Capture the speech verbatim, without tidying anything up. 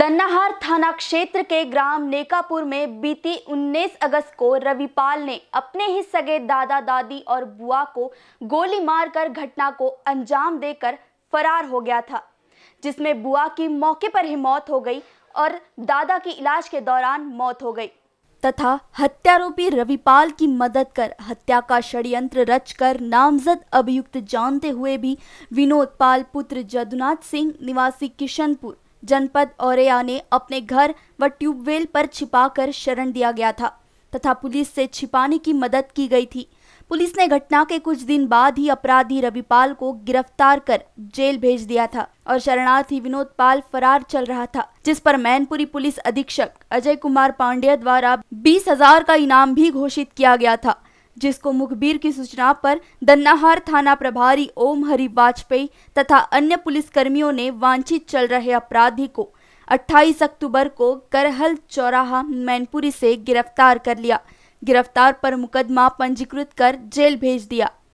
दन्नाहार थाना क्षेत्र के ग्राम नेकापुर में बीती उन्नीस अगस्त को रविपाल ने अपने ही सगे दादा दादी और बुआ को गोली मारकर घटना को अंजाम देकर फरार हो गया था, जिसमें बुआ की मौके पर ही मौत हो गई और दादा की इलाज के दौरान मौत हो गई तथा हत्यारोपी रविपाल की मदद कर हत्या का षड्यंत्र रचकर नामजद अभियुक्त जानते हुए भी विनोद पाल पुत्र जदुनाथ सिंह निवासी किशनपुर जनपद औरेया ने अपने घर व ट्यूबवेल पर छिपाकर शरण दिया गया था तथा पुलिस से छिपाने की मदद की गई थी। पुलिस ने घटना के कुछ दिन बाद ही अपराधी रविपाल को गिरफ्तार कर जेल भेज दिया था और शरणार्थी विनोद पाल फरार चल रहा था, जिस पर मैनपुरी पुलिस अधीक्षक अजय कुमार पांड्या द्वारा बीस हजार का इनाम भी घोषित किया गया था, जिसको मुखबिर की सूचना पर दन्नाहार थाना प्रभारी ओम हरि वाजपेयी तथा अन्य पुलिसकर्मियों ने वांछित चल रहे अपराधी को अट्ठाईस अक्टूबर को करहल चौराहा मैनपुरी से गिरफ्तार कर लिया। गिरफ्तार पर मुकदमा पंजीकृत कर जेल भेज दिया।